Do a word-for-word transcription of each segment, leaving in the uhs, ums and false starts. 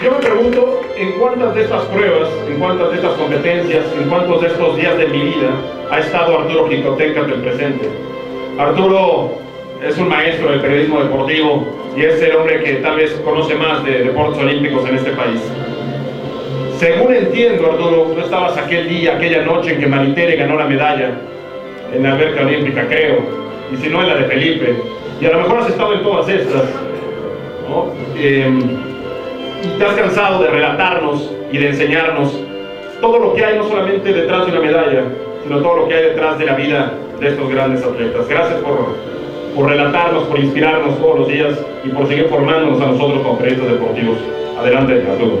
Y yo me pregunto en cuántas de estas pruebas, en cuántas de estas competencias, en cuántos de estos días de mi vida ha estado Arturo Xicoténcatl del presente. Arturo es un maestro del periodismo deportivo y es el hombre que tal vez conoce más de deportes olímpicos en este país. Según entiendo, Arturo, tú estabas aquel día, aquella noche en que Maritere ganó la medalla en la Alberca Olímpica, creo, y si no en la de Felipe, y a lo mejor has estado en todas estas, ¿no? Eh, y te has cansado de relatarnos y de enseñarnos todo lo que hay, no solamente detrás de una medalla, sino todo lo que hay detrás de la vida de estos grandes atletas. Gracias por, por relatarnos, por inspirarnos todos los días y por seguir formándonos a nosotros como periodistas deportivos. Adelante, Arturo.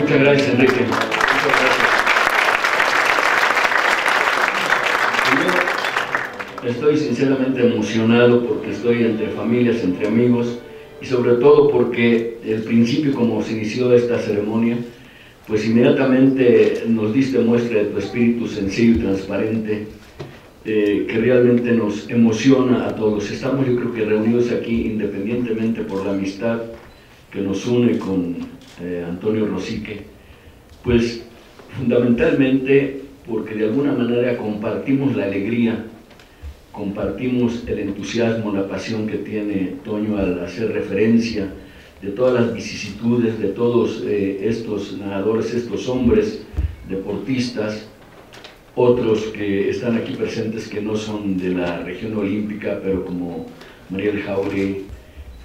Muchas gracias, Enrique. Muchas gracias. Yo estoy sinceramente emocionado porque estoy entre familias, entre amigos, y sobre todo porque el principio, como se inició esta ceremonia, pues inmediatamente nos diste muestra de tu espíritu sencillo y transparente, eh, que realmente nos emociona a todos. Estamos, yo creo que reunidos aquí independientemente por la amistad que nos une con eh, Antonio Rosique, pues fundamentalmente porque de alguna manera compartimos la alegría, compartimos el entusiasmo, la pasión que tiene Toño al hacer referencia de todas las vicisitudes de todos eh, estos nadadores, estos hombres deportistas, otros que están aquí presentes que no son de la región olímpica, pero como Mariel Jauregui,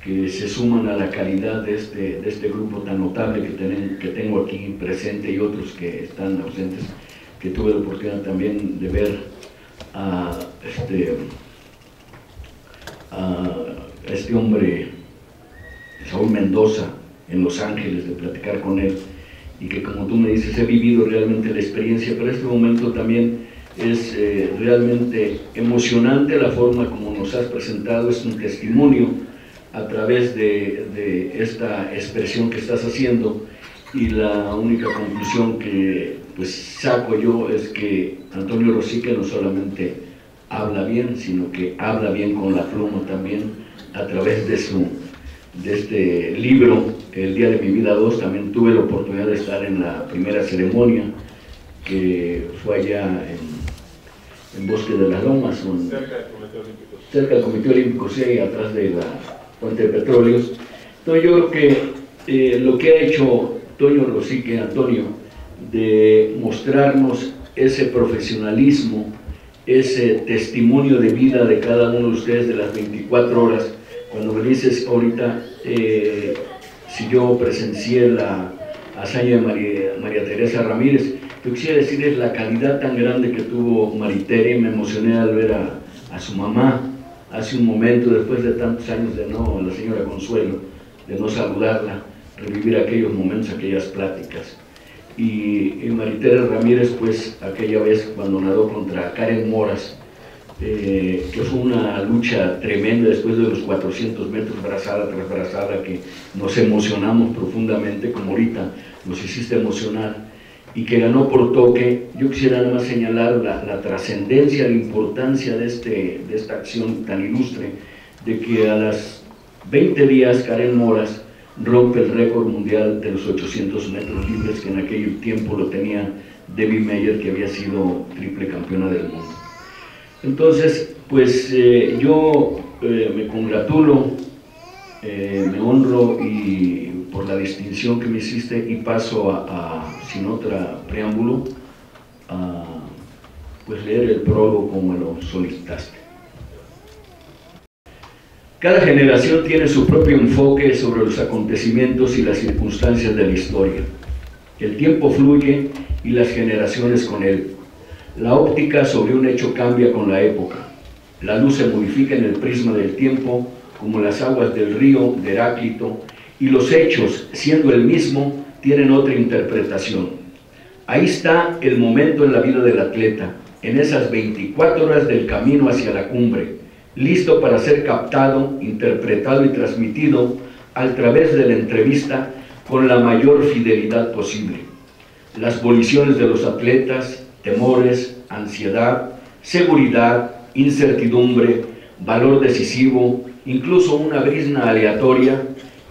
que se suman a la calidad de este, de este grupo tan notable que, ten, que tengo aquí presente, y otros que están ausentes, que tuve la oportunidad también de ver a este, a este hombre, Saúl Mendoza, en Los Ángeles, de platicar con él, y que, como tú me dices, he vivido realmente la experiencia, pero este momento también es eh, realmente emocionante la forma como nos has presentado. Es un testimonio a través de, de esta expresión que estás haciendo, y la única conclusión que pues saco yo es que Antonio Rosique no solamente habla bien, sino que habla bien con la pluma también a través de su de este libro, El Día de mi Vida dos. También tuve la oportunidad de estar en la primera ceremonia, que fue allá en, en Bosque de las Lomas, un, cerca del Comité Olímpico, cerca del Comité Olímpico, sí, atrás de la Fuente de Petróleos. Entonces yo creo que eh, lo que ha hecho Toño Rosique, Antonio, de mostrarnos ese profesionalismo, ese testimonio de vida de cada uno de ustedes, de las veinticuatro horas, cuando me dices ahorita, eh, si yo presencié la hazaña de María, María Teresa Ramírez, yo quisiera decirles la calidad tan grande que tuvo Maritere. Me emocioné al ver a, a su mamá hace un momento, después de tantos años de no, la señora Consuelo, de no saludarla, revivir aquellos momentos, aquellas pláticas. Y, y Maritere Ramírez, pues aquella vez cuando nadó contra Karen Moras, Eh, que fue una lucha tremenda después de los cuatrocientos metros, brazada tras brazada, que nos emocionamos profundamente, como ahorita nos hiciste emocionar, y que ganó por toque. Yo quisiera nada más señalar la, la trascendencia, la importancia de, este, de esta acción tan ilustre, de que a las veinte días Karen Moras rompe el récord mundial de los ochocientos metros libres, que en aquel tiempo lo tenía Debbie Meyer, que había sido triple campeona del mundo. Entonces, pues eh, yo eh, me congratulo, eh, me honro y por la distinción que me hiciste, y paso a, a sin otra preámbulo, a pues leer el prólogo como me lo solicitaste. Cada generación tiene su propio enfoque sobre los acontecimientos y las circunstancias de la historia. El tiempo fluye y las generaciones con él. La óptica sobre un hecho cambia con la época. La luz se modifica en el prisma del tiempo, como las aguas del río de Heráclito, y los hechos, siendo el mismo, tienen otra interpretación. Ahí está el momento en la vida del atleta, en esas veinticuatro horas del camino hacia la cumbre, listo para ser captado, interpretado y transmitido a través de la entrevista con la mayor fidelidad posible. Las voliciones de los atletas, temores, ansiedad, seguridad, incertidumbre, valor decisivo, incluso una brisna aleatoria,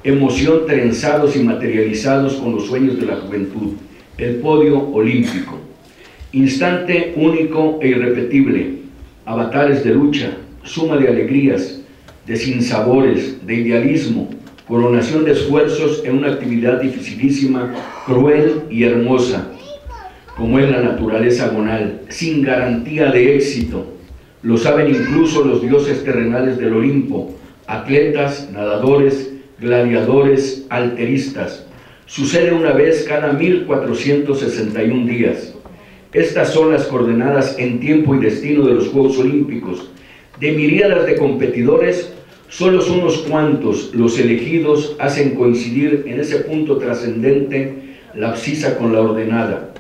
emoción trenzados y materializados con los sueños de la juventud, el podio olímpico. Instante único e irrepetible, avatares de lucha, suma de alegrías, de sinsabores, de idealismo, coronación de esfuerzos en una actividad dificilísima, cruel y hermosa, como es la naturaleza agonal, sin garantía de éxito. Lo saben incluso los dioses terrenales del Olimpo, atletas, nadadores, gladiadores, alteristas. Sucede una vez cada mil cuatrocientos sesenta y uno días. Estas son las coordenadas en tiempo y destino de los Juegos Olímpicos. De miríadas de competidores, solo son unos cuantos los elegidos hacen coincidir en ese punto trascendente la abscisa con la ordenada.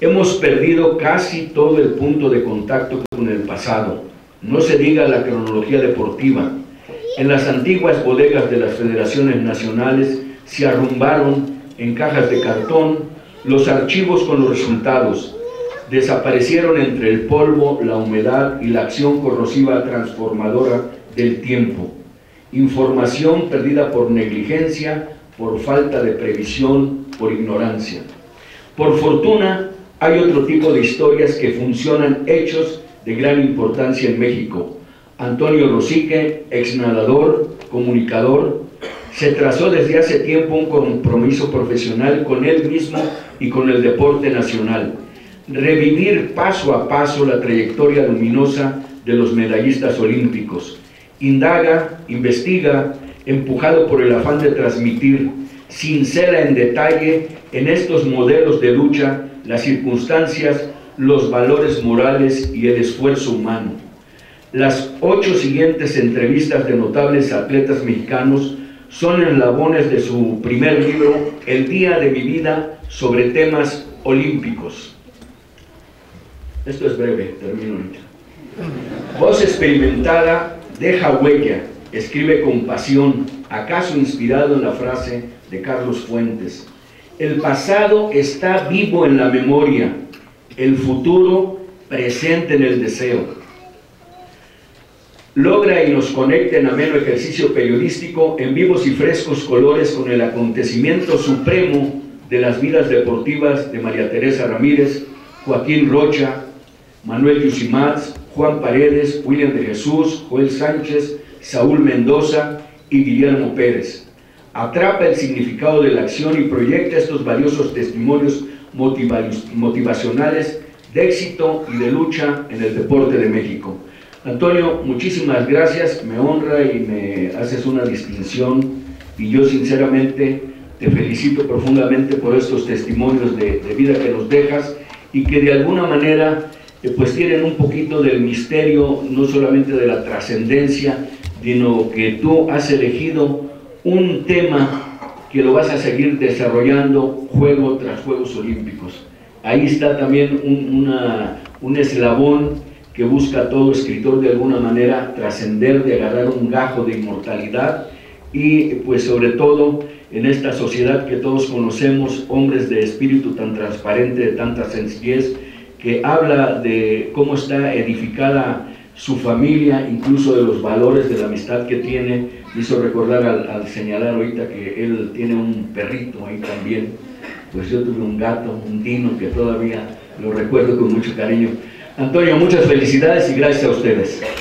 Hemos perdido casi todo el punto de contacto con el pasado, no se diga la cronología deportiva. En las antiguas bodegas de las federaciones nacionales se arrumbaron en cajas de cartón los archivos con los resultados, desaparecieron entre el polvo, la humedad y la acción corrosiva transformadora del tiempo. Información perdida por negligencia, por falta de previsión, por ignorancia. Por fortuna, hay otro tipo de historias que funcionan hechos de gran importancia en México. Antonio Rosique, exnadador, comunicador, se trazó desde hace tiempo un compromiso profesional con él mismo y con el deporte nacional. Revivir paso a paso la trayectoria luminosa de los medallistas olímpicos. Indaga, investiga, empujado por el afán de transmitir, cincela en detalle en estos modelos de lucha las circunstancias, los valores morales y el esfuerzo humano. Las ocho siguientes entrevistas de notables atletas mexicanos son eslabones de su primer libro, El Día de mi Vida, sobre temas olímpicos. Esto es breve, termino ahorita. Voz experimentada, deja huella, escribe con pasión, acaso inspirado en la frase de Carlos Fuentes. El pasado está vivo en la memoria, el futuro presente en el deseo. Logra y nos conecta en ameno ejercicio periodístico en vivos y frescos colores con el acontecimiento supremo de las vidas deportivas de María Teresa Ramírez, Joaquín Rocha, Manuel Yusimats, Juan Paredes, William de Jesús, Joel Sánchez, Saúl Mendoza y Guillermo Pérez. Atrapa el significado de la acción y proyecta estos valiosos testimonios motivacionales de éxito y de lucha en el deporte de México. Antonio, muchísimas gracias, me honra y me haces una distinción y yo sinceramente te felicito profundamente por estos testimonios de, de vida que nos dejas y que de alguna manera eh, pues tienen un poquito del misterio, no solamente de la trascendencia, sino que tú has elegido un tema que lo vas a seguir desarrollando juego tras Juegos Olímpicos. Ahí está también un, una, un eslabón que busca todo escritor de alguna manera trascender, de agarrar un gajo de inmortalidad y pues sobre todo en esta sociedad que todos conocemos, hombres de espíritu tan transparente, de tanta sencillez, que habla de cómo está edificada su familia, incluso de los valores de la amistad que tiene. Me hizo recordar al, al señalar ahorita que él tiene un perrito ahí también, pues yo tuve un gato, un dino que todavía lo recuerdo con mucho cariño. Antonio, muchas felicidades y gracias a ustedes.